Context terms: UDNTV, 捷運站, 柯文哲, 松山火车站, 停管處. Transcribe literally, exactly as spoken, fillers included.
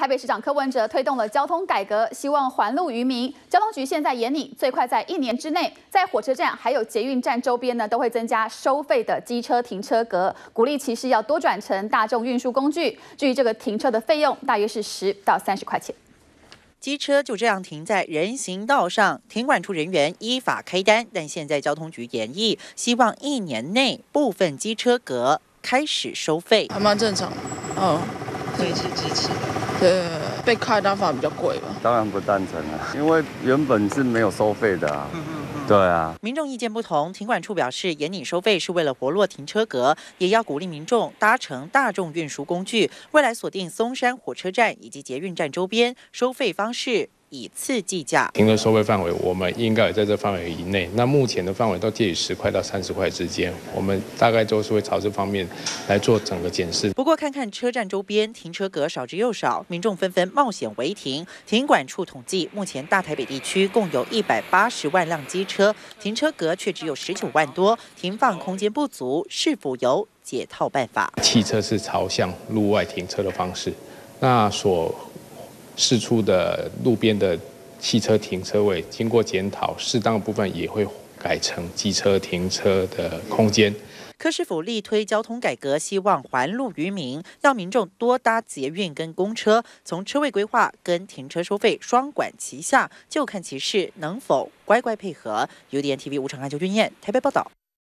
台北市长柯文哲推动了交通改革，希望还路于民。交通局现在研拟，最快在一年之内，在火车站还有捷运站周边呢，都会增加收费的机车停车格，鼓励骑士要多转乘大众运输工具。至于这个停车的费用，大约是十到三十块钱。机车就这样停在人行道上，停管处人员依法开单，但现在交通局研议，希望一年内部分机车格开始收费，还蛮正常。哦，可以去支持。 对，被开单反而比较贵吧？当然不赞成啊，因为原本是没有收费的啊。嗯嗯嗯，对啊。民众意见不同，停管处表示，严拟收费是为了活络停车格，也要鼓励民众搭乘大众运输工具。未来锁定松山火车站以及捷运站周边收费方式，以次计价。停车收费范围，我们应该也在这范围以内。那目前的范围都介于十块到三十块之间，我们大概都是会朝这方面来做整个检视。不过，看看车站周边停车格少之又少，民众纷纷冒险违停。停管处统计，目前大台北地区共有一百八十万辆机车，停车格却只有十九万多，停放空间不足，是否有解套办法？汽车是朝向路外停车的方式，那所 释出的路边的汽车停车位，经过检讨，适当的部分也会改成机车停车的空间。柯市府力推交通改革，希望还路于民，要民众多搭捷运跟公车。从车位规划跟停车收费双管齐下，就看骑士能否乖乖配合。U D N T V 吴长安、邱俊彦台北报道。